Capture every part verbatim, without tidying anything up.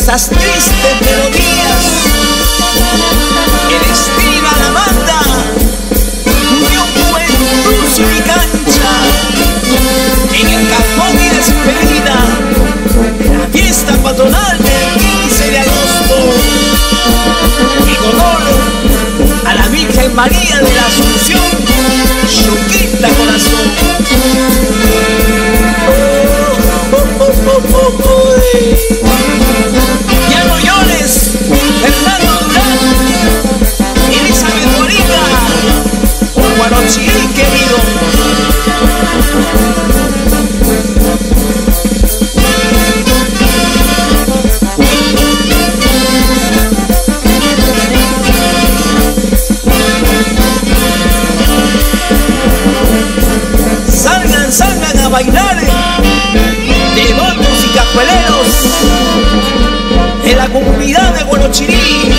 esas tristes melodías el estilo a la banda dio juventud y cancha en el cajón y despedida la fiesta patronal del quince de agosto y con oro a la Virgen María de la Asunción Chuquita Corazón. Oh, oh, oh, oh, oh, oh. Salgan, salgan a bailar, devotos y cajueleros de la comunidad de Huarochirí.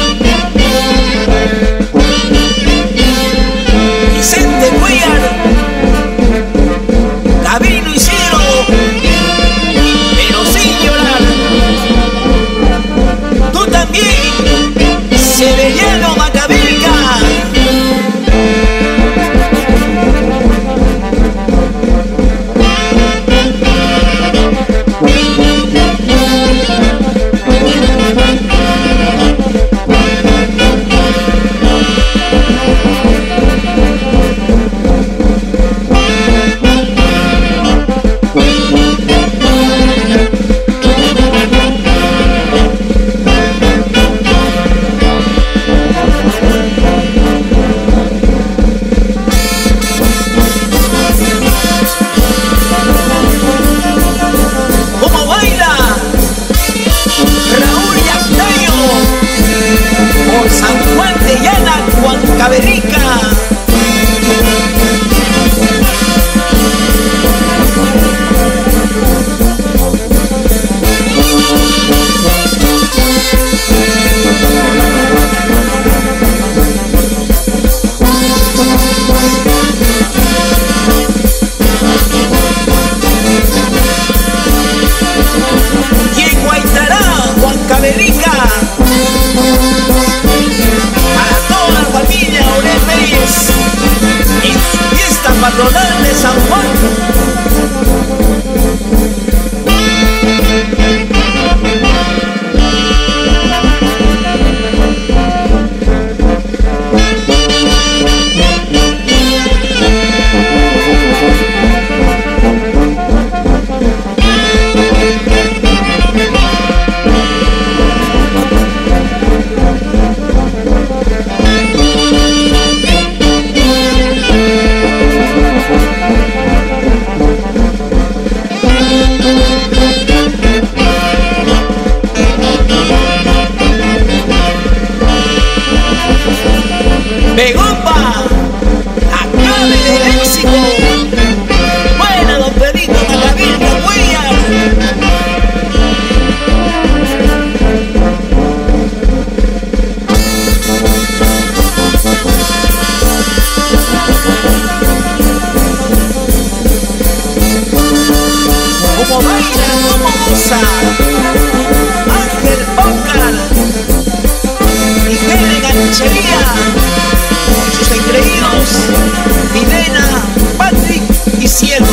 Patronal de San Juan. ¡Begopa! ¡Acabe del éxito! ¡Buena, don Pedrito Macabilca Williams! ¡Como baila, como goza! ¡Ángel Pócar! ¡Y Keren Ganchería! Sus engreídos, Milena, Patrick y Cielo.